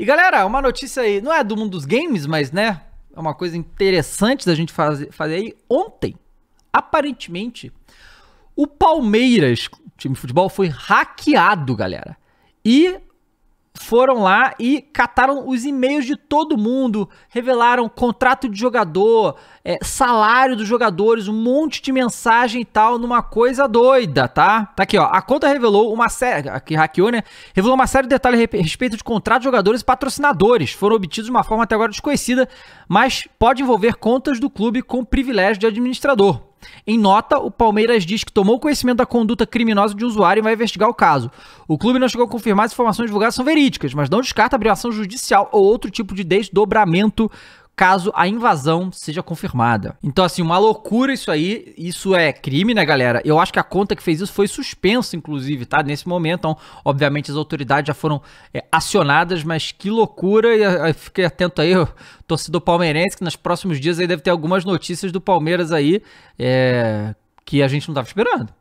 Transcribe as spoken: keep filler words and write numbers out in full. E galera, uma notícia aí, não é do mundo dos games, mas né, é uma coisa interessante da gente fazer, fazer aí. Ontem, aparentemente, o Palmeiras, time de futebol, foi hackeado, galera. E foram lá e cataram os e-mails de todo mundo, revelaram contrato de jogador, é, salário dos jogadores, um monte de mensagem e tal, numa coisa doida, tá? Tá aqui, ó, a conta revelou uma série, que hackeou, né? Revelou uma série de detalhes a respeito de contrato de jogadores e patrocinadores, foram obtidos de uma forma até agora desconhecida, mas pode envolver contas do clube com privilégio de administrador. Em nota, o Palmeiras diz que tomou conhecimento da conduta criminosa de um usuário e vai investigar o caso. O clube não chegou a confirmar se as informações divulgadas são verídicas, mas não descarta abrir ação judicial ou outro tipo de desdobramento caso a invasão seja confirmada. Então, assim, uma loucura isso aí. Isso é crime, né, galera? Eu acho que a conta que fez isso foi suspensa, inclusive, tá? Nesse momento, então, obviamente, as autoridades já foram é, acionadas, mas que loucura. E eu, eu fiquei atento aí, eu, torcedor palmeirense, que nos próximos dias aí deve ter algumas notícias do Palmeiras aí é, que a gente não tava esperando.